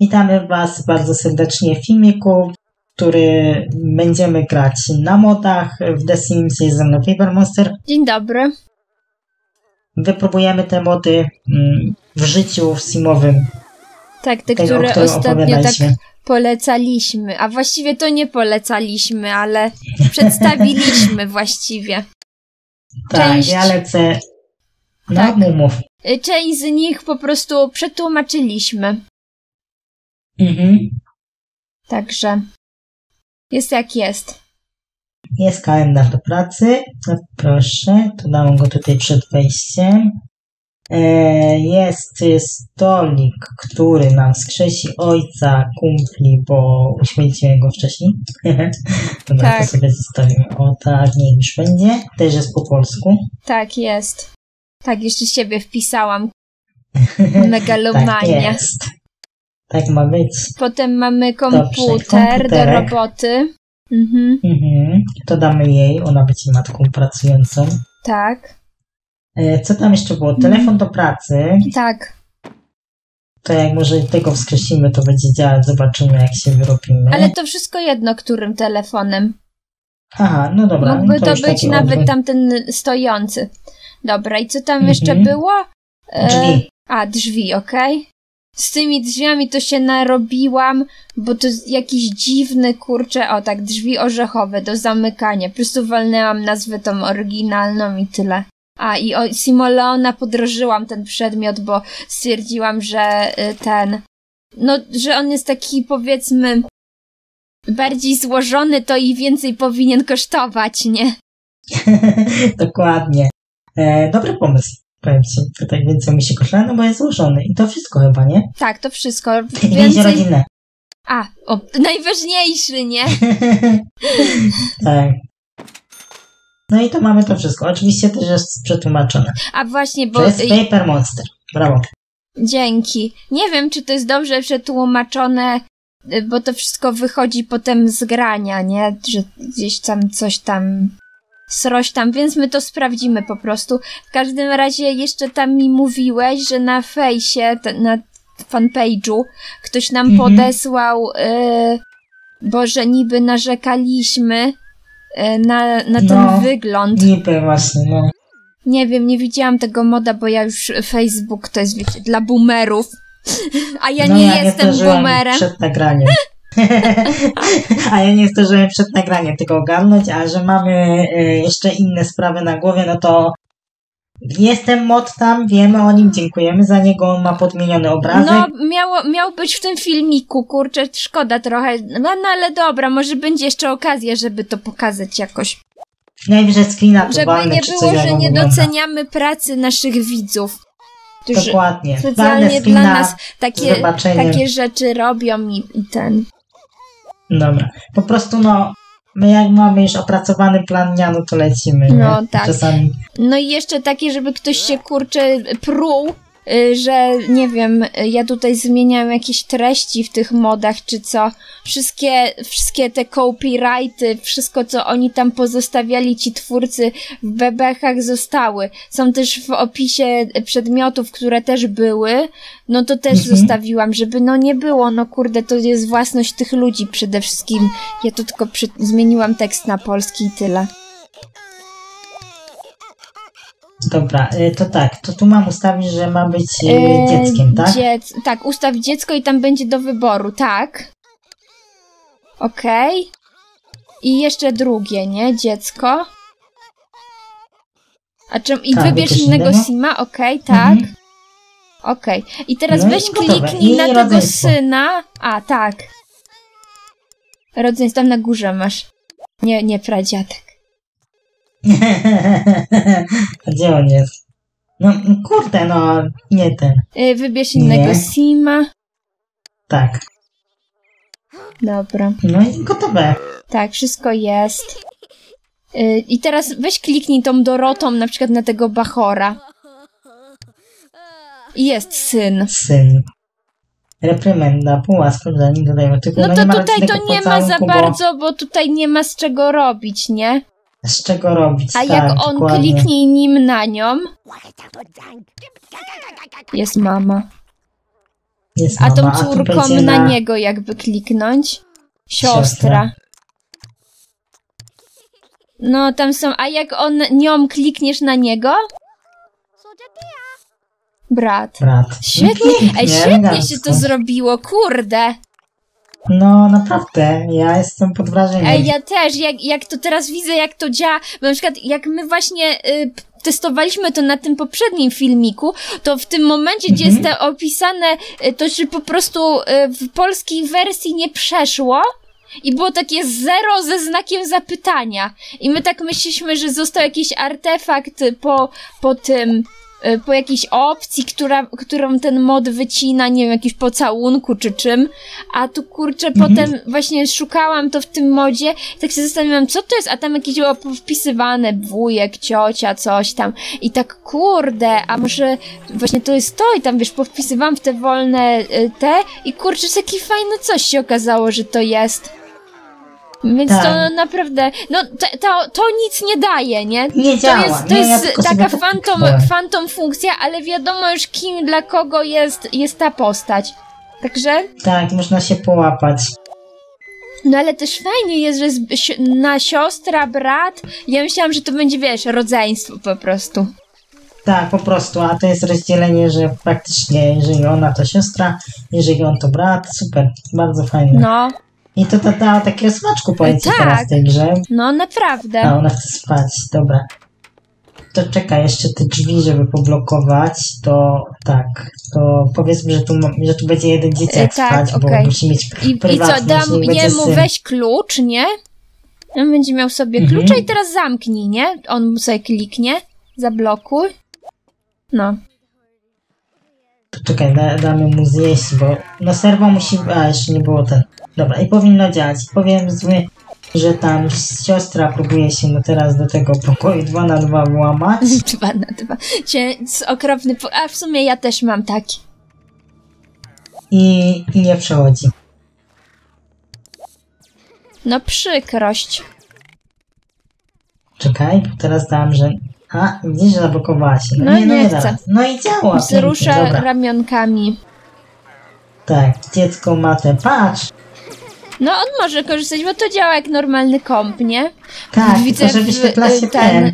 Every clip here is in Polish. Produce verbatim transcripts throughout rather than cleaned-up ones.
Witamy Was bardzo serdecznie w filmiku, który będziemy grać na modach w The Sims Season of Paper Monster. Dzień dobry. Wypróbujemy te mody w życiu w simowym. Tak, te, tego, które ostatnio tak polecaliśmy. A właściwie to nie polecaliśmy, ale przedstawiliśmy właściwie. Część... Tak, ja lecę. No, tak. Mów. Część z nich po prostu przetłumaczyliśmy. Mhm. Także jest jak jest. Jest kalendarz do pracy. Proszę, to dam go tutaj przed wejściem. Jest stolik, który nam skrzesi ojca kumpli, bo uświęciłem go wcześniej. Dobra, tak. To sobie zostawimy. O tak, niech już będzie. Też jest po polsku. Tak, jest. Tak, jeszcze siebie wpisałam. Megalomania. Tak jest. Tak ma być. Potem mamy komputer. Dobrze, do roboty. Mhm. Mhm. To damy jej, ona będzie matką pracującą. Tak. Co tam jeszcze było? Telefon do pracy. Tak. To jak może tego wskrzesimy, to będzie działać. Zobaczymy, jak się wyrobimy. Ale to wszystko jedno, którym telefonem. Aha, no dobra. Mógłby to, to być nawet odbyt. Tamten stojący. Dobra, i co tam mhm. jeszcze było? E... Drzwi. A, drzwi, okej. Okay. Z tymi drzwiami to się narobiłam, bo to jakiś dziwny, kurczę, o tak, drzwi orzechowe do zamykania. Po prostu walnęłam nazwę tą oryginalną i tyle. A, i o Simoleona podrożyłam ten przedmiot, bo stwierdziłam, że ten... No, że on jest taki, powiedzmy, bardziej złożony, to i więcej powinien kosztować, nie? Dokładnie. E, dobry pomysł. Powiem ci, to tak więcej mi się kosztuje, no bo jest złożony. I to wszystko chyba, nie? Tak, to wszystko. Więcej... rodzinę. A, o, najważniejszy, nie? Tak. No i to mamy to wszystko. Oczywiście też jest przetłumaczone. A właśnie, bo... To jest Paper Monster. Brawo. Dzięki. Nie wiem, czy to jest dobrze przetłumaczone, bo to wszystko wychodzi potem z grania, nie? Że gdzieś tam coś tam... sroś tam, więc my to sprawdzimy po prostu. W każdym razie jeszcze tam mi mówiłeś, że na fejsie, na fanpage'u ktoś nam mm-hmm. podesłał, yy, bo że niby narzekaliśmy yy, na, na ten no, wygląd. Niby właśnie, no. Nie wiem, nie widziałam tego moda, bo ja już Facebook to jest, wiecie, dla boomerów, a ja no, nie ja jestem nie boomerem. Przed nagraniem. A ja nie zdążyłem przed nagraniem tego ogarnąć, a że mamy jeszcze inne sprawy na głowie, no to jestem mod tam, wiemy o nim, dziękujemy za niego, on ma podmieniony obrazek. No, miało, miał być w tym filmiku, kurczę, szkoda trochę, no, no ale dobra, może będzie jeszcze okazja, żeby to pokazać jakoś. Najwyżej screena to walne, nie było, że nie wygląda. Doceniamy pracy naszych widzów. Dokładnie. Specjalnie dla nas takie, takie rzeczy robią i, i ten... Dobra. Po prostu no, my jak mamy już opracowany plan dnia, no to lecimy. No nie? Tak. Czasami... No i jeszcze takie, żeby ktoś się kurczę pruł, że nie wiem, ja tutaj zmieniam jakieś treści w tych modach czy co. Wszystkie, wszystkie te copyrighty, wszystko co oni tam pozostawiali, ci twórcy w bebechach zostały. Są też w opisie przedmiotów, które też były, no to też mhm. zostawiłam, żeby no nie było, no kurde, to jest własność tych ludzi przede wszystkim. Ja tu tylko przy... zmieniłam tekst na polski i tyle. Dobra, to tak, to tu mam ustawić, że ma być eee, dzieckiem, tak? Dziec tak, ustaw dziecko i tam będzie do wyboru, tak? Okej. Okay. I jeszcze drugie, nie? Dziecko. A czym? I tak, wybierz innego sima, okej, okay, tak. Mhm. Okej. Okay. I teraz no weź kliknij na tego syna. A, tak. Rodzeństwo tam na górze masz. Nie, nie pradziadek. A gdzie on jest? No kurde, no nie ten. Wybierz innego sima. Tak. Dobra. No i gotowe. Tak, wszystko jest. I teraz weź kliknij tą Dorotą na przykład na tego Bachora. Jest syn. Syn. Reprymenda, połaska, zanim dodajemy tylko. No to no, tutaj to nie ma za bardzo, bo tutaj nie ma z czego robić, nie? Z czego robić, a tak, jak on dokładnie. Kliknie nim na nią... Jest mama. Jest mama, a tą córką a na... na niego jakby kliknąć. Siostra. Siostra. No tam są, a jak on nią klikniesz na niego? Brat. Brat. Świetnie, ej, świetnie się to zrobiło, kurde. No naprawdę, ja jestem pod wrażeniem. Ej, ja też, jak, jak to teraz widzę, jak to działa, bo na przykład jak my właśnie... Y, testowaliśmy to na tym poprzednim filmiku, to w tym momencie, gdzie mhm. jest to opisane, to się po prostu w polskiej wersji nie przeszło i było takie zero ze znakiem zapytania. I my tak myśleliśmy, że został jakiś artefakt po, po tym, po jakiejś opcji, która, którą ten mod wycina, nie wiem, jakiś pocałunku czy czym, a tu kurczę mhm. potem właśnie szukałam to w tym modzie, tak się zastanawiałam, co to jest, a tam jakieś było wpisywane wujek, ciocia, coś tam i tak kurde, a może właśnie to jest to i tam wiesz, powpisywałam w te wolne te i kurczę, taki fajny coś się okazało, że to jest. Więc tak. to naprawdę, no to, to, to nic nie daje, nie? Nie działa. To jest, to nie, jest ja taka fantom, fantom funkcja, ale wiadomo już kim, dla kogo jest, jest ta postać. Także... Tak, można się połapać. No ale też fajnie jest, że jest na siostra, brat. Ja myślałam, że to będzie, wiesz, rodzeństwo po prostu. Tak, po prostu, a to jest rozdzielenie, że praktycznie jeżeli ona to siostra, jeżeli on to brat, super, bardzo fajne. No. I to dodała takiego smaczku powiedzmy tak. teraz w tej grze. No naprawdę. A ona chce spać, dobra. To czekaj, jeszcze te drzwi, żeby poblokować, to tak, to powiedzmy, że tu, że tu będzie jeden dzieciak e, tak, spać, okay. bo musi mieć I, prywatność. I co, dam jemu weź klucz, nie? On będzie miał sobie mhm. klucza i teraz zamknij, nie? On mu sobie kliknie, zablokuj. No. Czekaj, da, damy mu zjeść, bo no serwo musi... A, jeszcze nie było ten... Dobra, i powinno działać. Powiem, że tam siostra próbuje się no teraz do tego pokoju dwa na dwa włamać. dwa na dwa. Okropny... A w sumie ja też mam taki. I, i nie przechodzi. No przykrość. Czekaj, teraz dam, że... A, widzisz, że zablokowała się. No, no nie, no nie da. No i działa. Wzrusza ramionkami. Tak, dziecko ma te, patrz. No on może korzystać, bo to działa jak normalny komp, nie? Tak, widzę, że ten, ten y,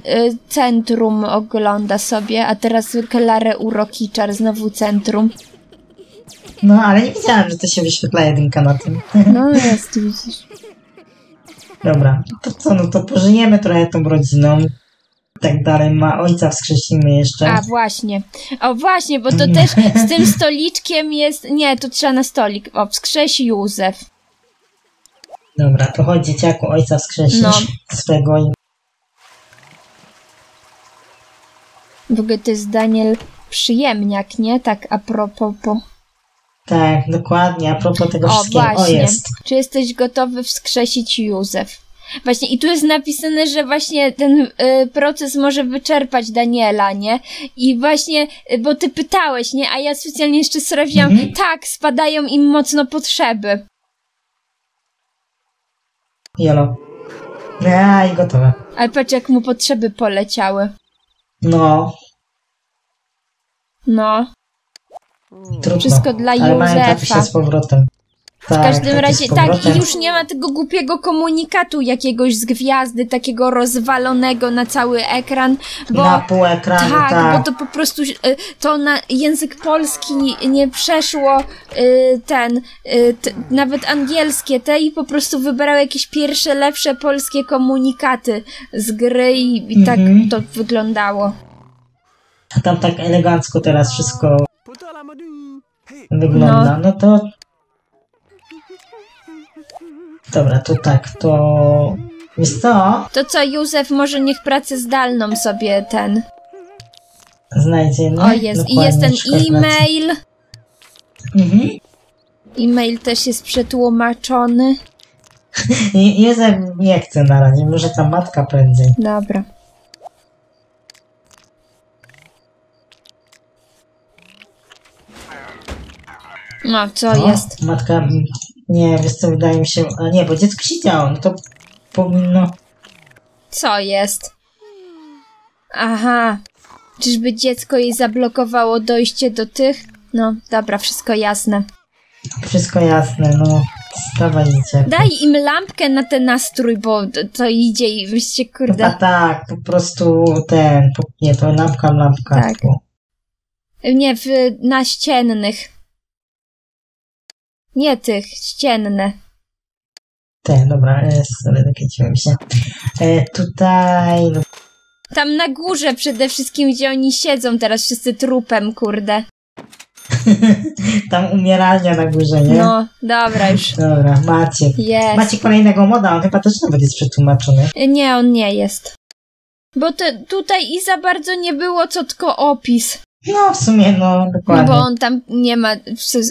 centrum ogląda sobie, a teraz Klarę Urokiczar, znowu centrum. No, ale nie widziałam, że to się wyświetla jedynka na tym. No, jest, widzisz. Dobra, to co, no to pożyjemy trochę tą rodziną. Tak dalej, ma ojca wskrzesimy jeszcze. A właśnie, o właśnie, bo to też z tym stoliczkiem jest, nie, tu trzeba na stolik, o, wskrzesi Józef. Dobra, to chodź dzieciaku, ojca wskrzesisz no. swego i... W ogóle to jest Daniel Przyjemniak, nie? Tak a propos po... Tak, dokładnie, a propos tego o, wszystkiego, właśnie. o jest. Czy jesteś gotowy wskrzesić Józef? Właśnie i tu jest napisane, że właśnie ten y, proces może wyczerpać Daniela, nie? I właśnie, y, bo ty pytałeś, nie? A ja specjalnie jeszcze sprawdziłam, mhm. tak, spadają im mocno potrzeby. Jolo. Ja, i gotowe. Ale patrz, jak mu potrzeby poleciały. No. No. Trudno. Wszystko dla ale Józefa. Ale z powrotem. Tak, w każdym razie, tak, i już nie ma tego głupiego komunikatu jakiegoś z gwiazdy, takiego rozwalonego na cały ekran, bo... Na pół ekranu, tak, tak. bo to po prostu, to na język polski nie przeszło ten, t, nawet angielskie te i po prostu wybrały jakieś pierwsze, lepsze polskie komunikaty z gry i, i tak mhm. to wyglądało. A tam tak elegancko teraz wszystko wygląda, no, no to... Dobra, to tak, to... Wiesz co? To co, Józef może niech pracę zdalną sobie ten... Znajdzie, no? O, jest. Dokładnie, i jest ten e-mail. Mhm. E-mail też jest przetłumaczony. Józef nie chce na razie, może ta matka prędzej. Dobra. No, co o, jest? Matka... Nie, wiesz co, wydaje mi się... A nie, bo dziecko siedziało, no to powinno... Co jest? Aha. Czyżby dziecko jej zablokowało dojście do tych? No, dobra, wszystko jasne. Wszystko jasne, no. Stawajcie. Daj im lampkę na ten nastrój, bo to idzie i wyście kurde... A tak, po prostu ten... Nie, to lampka, lampka. Tak. Nie, w, na ściennych. Nie tych, ścienne. Te, dobra, sorry, dokręciłem się. E, tutaj... Tam na górze przede wszystkim, gdzie oni siedzą teraz wszyscy trupem, kurde. Tam umieralnia na górze, nie? No, dobra już. Dobra, Maciek. Yes. Maciek kolejnego moda, on chyba też nawet jest przetłumaczony. Nie, on nie jest. Bo to, tutaj i za bardzo nie było, co tylko opis. No, w sumie, no, dokładnie. No, bo on tam nie ma, w,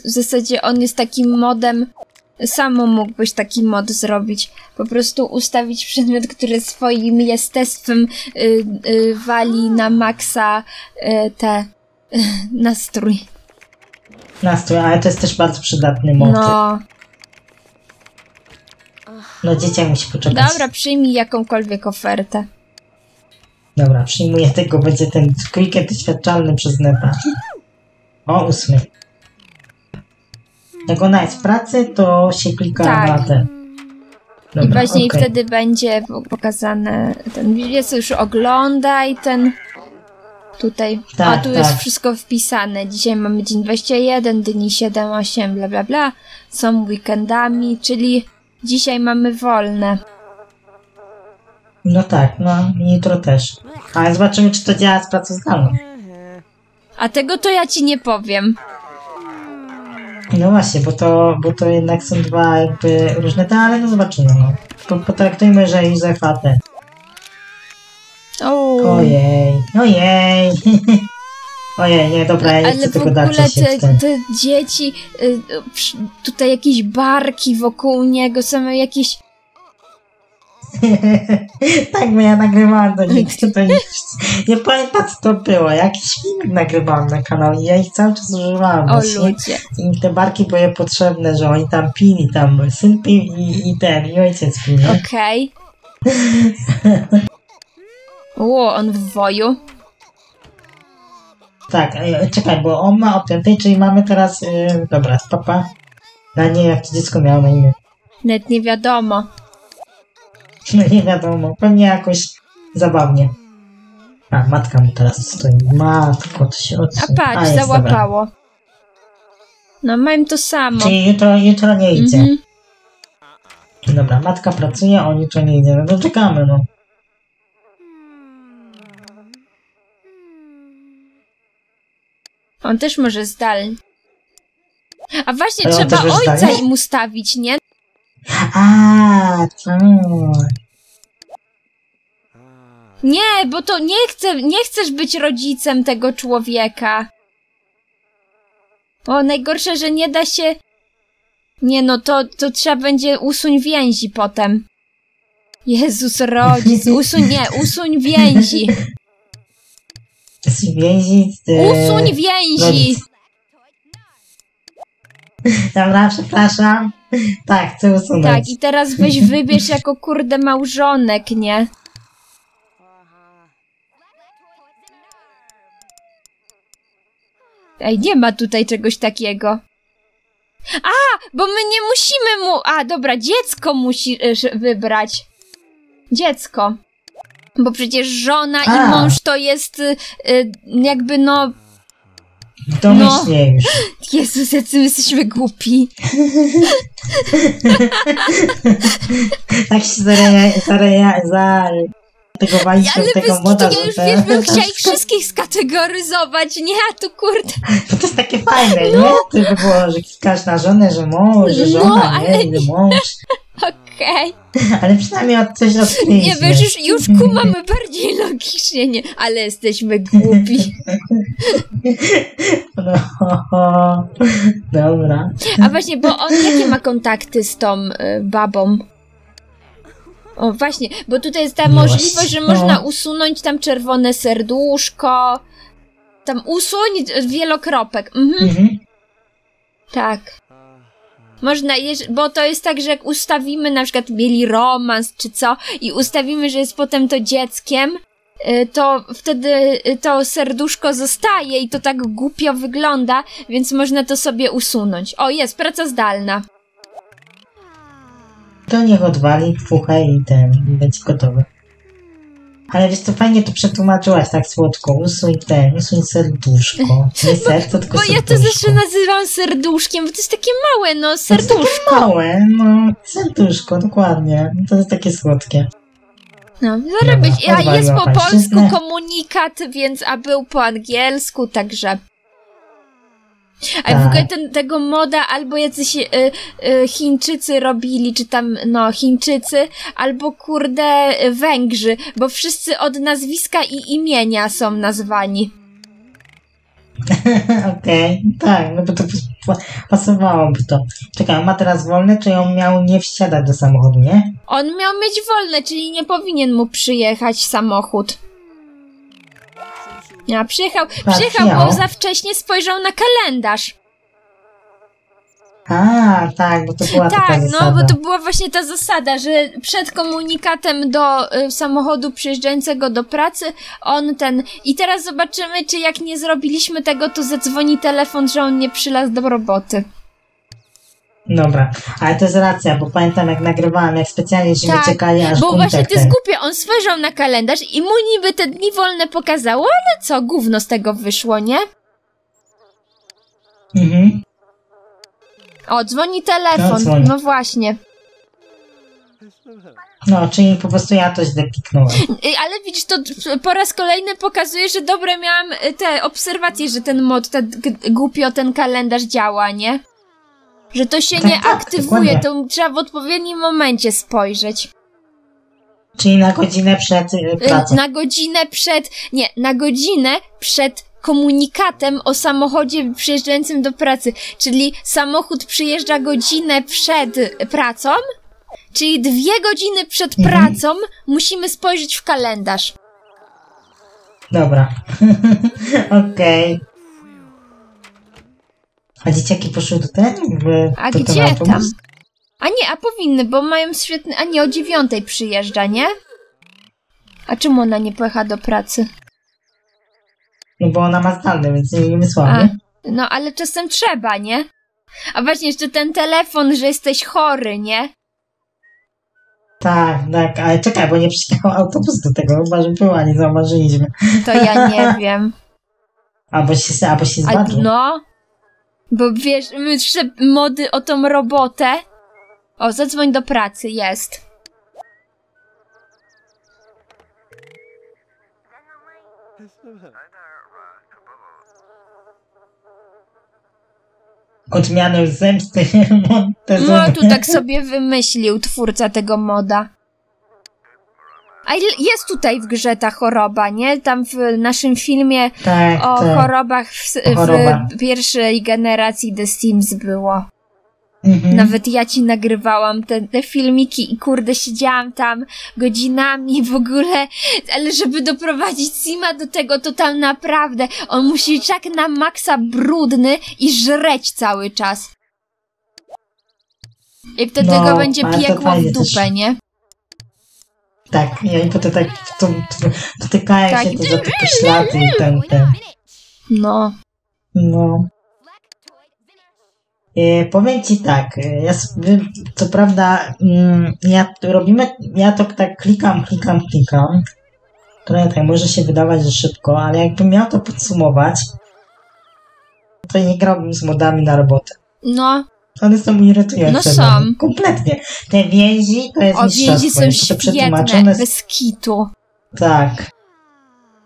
w zasadzie on jest takim modem, samo mógłbyś taki mod zrobić. Po prostu ustawić przedmiot, który swoim jestestwem y, y, wali na maksa y, te y, nastrój. Nastrój, ale to jest też bardzo przydatny mod. No. No, dzieciak musi poczekać. Dobra, przyjmij jakąkolwiek ofertę. Dobra, przyjmuję tego, będzie ten weekend doświadczalny przez neta. O ósmy. Jak ona jest w pracy, to się klika tak. na ten. Dobra, i właśnie okay. Wtedy będzie pokazane ten. Jest już oglądaj ten. Tutaj. Tak, o, tu tak. Jest wszystko wpisane. Dzisiaj mamy dzień dwadzieścia jeden, dni siedem, osiem, bla bla bla. Są weekendami, czyli dzisiaj mamy wolne. No tak, no jutro też. Ale zobaczymy, czy to działa z pracą zdalną. A tego to ja ci nie powiem. No właśnie, bo to, bo to jednak są dwa jakby różne te, ale no zobaczymy, no. Po, potraktujmy, że już zachwatę. Ojej, ojej. Ojej, nie, dobra, ja nie chcę tego dać. Ale w ogóle te, te dzieci, tutaj jakieś barki wokół niego, same jakieś... Tak, bo ja nagrywałam do nich, to nie, nie pamiętam, co to było. Jakiś film nagrywałam na kanał i ja ich cały czas używałam. O ludzie. I te barki były potrzebne, że oni tam pili, tam syn pił i, i ten, i ojciec pił. Okej. Okay. Ło, on w woju. Tak, czekaj, bo on ma o piątej, czyli mamy teraz... Yy, dobra, papa. Na nie, jak to dziecko miało na imię. Nawet nie wiadomo. No nie wiadomo, pewnie jakoś zabawnie. A, matka mu teraz stoi. Matko, to się odsunie. A patrz, A, załapało. Dobra. No, mają to samo. Czyli jutro, jutro nie idzie. Mm -hmm. Dobra, matka pracuje, on jutro nie idzie. No to czekamy, no. On też może zdalnie. A właśnie, ale trzeba ojca zdalnie? Im ustawić, nie? A, to... Nie, bo to nie, chce, nie chcesz być rodzicem tego człowieka. O, najgorsze, że nie da się... Nie no, to, to trzeba będzie usuń więzi potem. Jezus, rodzic, usuń, nie, usuń więzi. Więzi z... Usuń więzi! Rodzic. Dobra, przepraszam. Tak, chcę usunąć. Tak, i teraz weź wybierz jako kurde małżonek, nie? Ej, nie ma tutaj czegoś takiego. A, bo my nie musimy mu... A, dobra, dziecko musi wybrać. Dziecko. Bo przecież żona A. i mąż to jest y, jakby no... Domyślnie no. już. Jezus, jacy my jesteśmy głupi. Tak się zareagowaliśmy ale tego moda. Ja już wiesz, bym chciał ich wszystkich skategoryzować, nie? A tu kurde. To jest takie fajne, no. nie? To by było, że klikasz na żonę, że mąż, że żona, no, ale nie, nie, że mąż. Okej. Okay. Ale przynajmniej od coś rozkryliśmy. Nie wiesz, już, już kumamy bardziej logicznie, nie? Ale jesteśmy głupi. No, dobra. A właśnie, bo on jakie ma kontakty z tą y, babą? O, właśnie, bo tutaj jest ta no możliwość, właśnie. że można usunąć tam czerwone serduszko. Tam usuń wielokropek. Mhm. Mhm. Tak. Można, bo to jest tak, że jak ustawimy, na przykład mieli romans czy co i ustawimy, że jest potem to dzieckiem, to wtedy to serduszko zostaje i to tak głupio wygląda, więc można to sobie usunąć. O, jest, praca zdalna. To niech odwali, fuchaj i ten, będzie gotowy. Ale wiesz co, fajnie to przetłumaczyłaś tak słodko. Usuń ten, usuń serduszko. Nie serce, tylko bo serduszko. Bo ja to zawsze nazywam serduszkiem, bo to jest takie małe, no serduszko. To jest takie małe, no serduszko, dokładnie. To jest takie słodkie. No, zrobić. Ja jest po polsku komunikat, więc a był po angielsku, także... A w ogóle ten, tego moda albo jacyś y, y, Chińczycy robili, czy tam, no, Chińczycy, albo kurde Węgrzy, bo wszyscy od nazwiska i imienia są nazwani. Okej, okay, tak, no bo to pasowałoby to. Czekaj, on ma teraz wolne, czy on miał nie wsiadać do samochodu, nie? On miał mieć wolne, czyli nie powinien mu przyjechać samochód. Ja, przyjechał, tak, przyjechał, ja. Bo za wcześnie spojrzał na kalendarz. A, tak, bo to była tak, taka zasada. Tak, no, bo to była właśnie ta zasada, że przed komunikatem do y, samochodu przyjeżdżającego do pracy, on ten... I teraz zobaczymy, czy jak nie zrobiliśmy tego, to zadzwoni telefon, że on nie przylazł do roboty. Dobra, ale to jest racja, bo pamiętam jak nagrywałam, jak specjalnie się tak, czekali aż bo właśnie to jest głupie, on spojrzał na kalendarz i mu niby te dni wolne pokazało, ale co, gówno z tego wyszło, nie? Mhm. O, dzwoni telefon, no, dzwoni. No właśnie. No, czyli po prostu ja to źle piknąłem. Ale widzisz, to po raz kolejny pokazuje, że dobre miałam te obserwacje, że ten mod, ten głupio ten kalendarz działa, nie? Że to się tak, nie tak, aktywuje, dokładnie. To trzeba w odpowiednim momencie spojrzeć. Czyli na godzinę przed pracą. Na godzinę przed... Nie, na godzinę przed komunikatem o samochodzie przyjeżdżającym do pracy. Czyli samochód przyjeżdża godzinę przed pracą, czyli dwie godziny przed mhm. pracą musimy spojrzeć w kalendarz. Dobra. Okej. Okay. A dzieciaki poszły do ten? A do gdzie autobus? Tam? A nie, a powinny, bo mają świetny... A nie, o dziewiątej przyjeżdża, nie? A czemu ona nie pojechała do pracy? No bo ona ma zdalny, więc jej nie wysłała. No, ale czasem trzeba, nie? A właśnie jeszcze ten telefon, że jesteś chory, nie? Tak, tak, ale czekaj, bo nie przyjechał autobus do tego, chyba że była, nie zauważyliśmy. To ja nie wiem. Albo się, albo się zbadł. No... Bo wiesz, myślę mody o tą robotę. O, zadzwoń do pracy, jest. Odmianę zemsty. No, tu tak sobie wymyślił twórca tego moda. A jest tutaj w grze ta choroba, nie? Tam w naszym filmie tak, o tak. chorobach w, w pierwszej generacji The Sims było. Mhm. Nawet ja ci nagrywałam te, te filmiki i kurde siedziałam tam godzinami w ogóle, ale żeby doprowadzić Sima do tego, to tam naprawdę on musi tak na maksa brudny i żreć cały czas. I wtedy no, go będzie piekło w dupę, też. Nie? Tak, ja i potem tak dotykają tak. się to do tych poślady i ten, ten. No. No. E, powiem ci tak, ja sobie, co prawda, mm, ja robimy, ja to tak klikam, klikam, klikam. Trochę tak może się wydawać, że szybko, ale jakbym miał to podsumować, to nie grałbym z modami na robotę. No. One są irytujące. No są. Kompletnie. Te więzi to jest o, mistrzostwo. O, więzi są przetłumaczone bez kitu. Tak.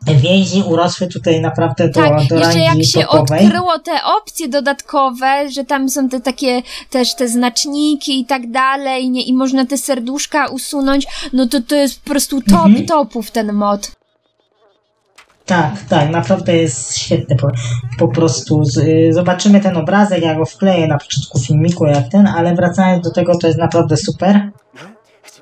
Te więzi urosły tutaj naprawdę do, tak, do rangi jak się topowej. Odkryło te opcje dodatkowe, że tam są te takie też te znaczniki i tak dalej, nie, i można te serduszka usunąć, no to to jest po prostu top mhm. topów ten mod. Tak, tak, naprawdę jest świetny, po, po prostu z, y, zobaczymy ten obrazek, ja go wkleję na początku filmiku jak ten, ale wracając do tego, to jest naprawdę super,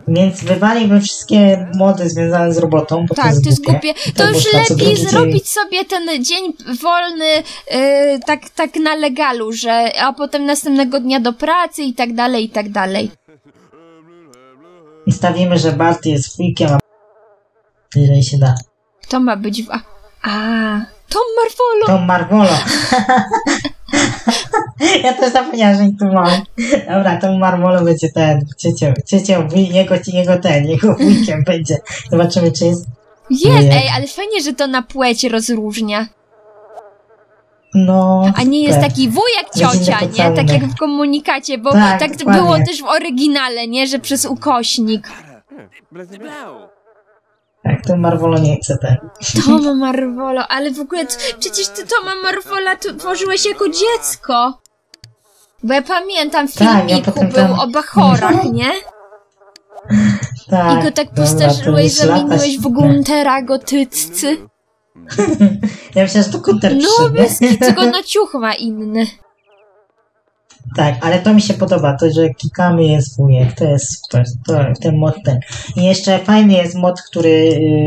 więc wywaliłbym wszystkie mody związane z robotą, bo tak, to jest, to jest głupie, to już lepiej zrobić sobie ten dzień wolny y, tak, tak na legalu, że, a potem następnego dnia do pracy i tak dalej, i tak dalej. Stawimy, że Barty jest wujkiem, a jeżeli się da. To ma być... W... A, Tom Marvolo! Tom Marvolo! Ja też zapomniałam, że ich tu mam. Dobra, Tom Marvolo będzie ten... Ciecią, ciecią, jego, jego ten, jego wujkiem będzie. Zobaczymy, czy jest... Jest, ej, ale fajnie, że to na płeć rozróżnia. No, a nie jest taki wujek ciocia, nie? Tak jak w komunikacie, bo tak, tak było też w oryginale, nie? Że przez ukośnik. Tak, Tom Marvolo nie chce ten. Tom Marvolo, ale w ogóle przecież ty Toma Marvola tworzyłeś jako dziecko. Bo ja pamiętam w tak, filmiku ja był tam... o Bachorach, nie? Tak, i go tak postarzyłeś, zamieniłeś w Guntera Gotyccy. Ja myślę, że to Gunter trzy. No, tylko na ciuch ma inny. Tak, ale to mi się podoba, to że klikamy jest wujek, to jest, to jest to, ten mod ten. I jeszcze fajny jest mod, który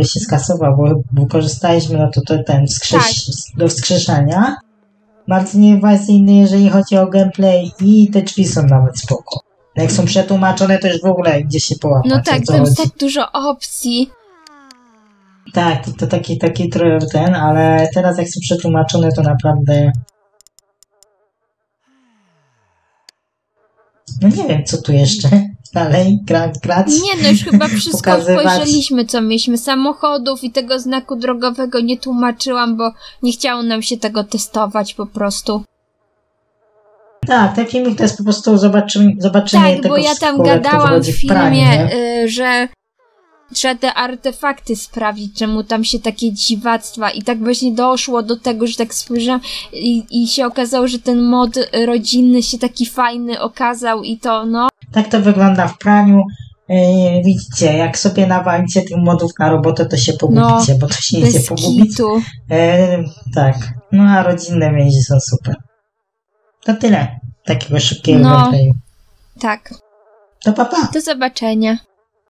y, się skasował, bo wykorzystaliśmy no to, to ten wskrzesz, tak. do wskrzeszania. Bardzo nieinwazyjny, jeżeli chodzi o gameplay i te drzwi są nawet spoko. Jak są przetłumaczone, to już w ogóle gdzieś się połapać. No tak, tam jest tak dużo opcji. Tak, to taki, taki ten, ale teraz jak są przetłumaczone, to naprawdę... No nie wiem, co tu jeszcze dalej gra, grać. Nie, no już chyba wszystko pokazywać. Spojrzeliśmy, co mieliśmy. Samochodów i tego znaku drogowego nie tłumaczyłam, bo nie chciało nam się tego testować po prostu. Tak, ten filmik to jest po prostu zobaczymy, zobaczymy tak, tego, bo ja tam skórę, gadałam w filmie, w pranie, y, że trzeba te artefakty sprawdzić, czemu tam się takie dziwactwa i tak właśnie doszło do tego, że tak spojrzałam i, i się okazało, że ten mod rodzinny się taki fajny okazał i to no. Tak to wygląda w praniu. Yy, widzicie, jak sobie nawalicie tych modów na robotę, to się pogubicie, no, bo to się idzie pogubić. Yy, tak, no a rodzinne więzi są super. To tyle takiego szybkiego gameplayu. No, tak. To pa, pa. Do zobaczenia.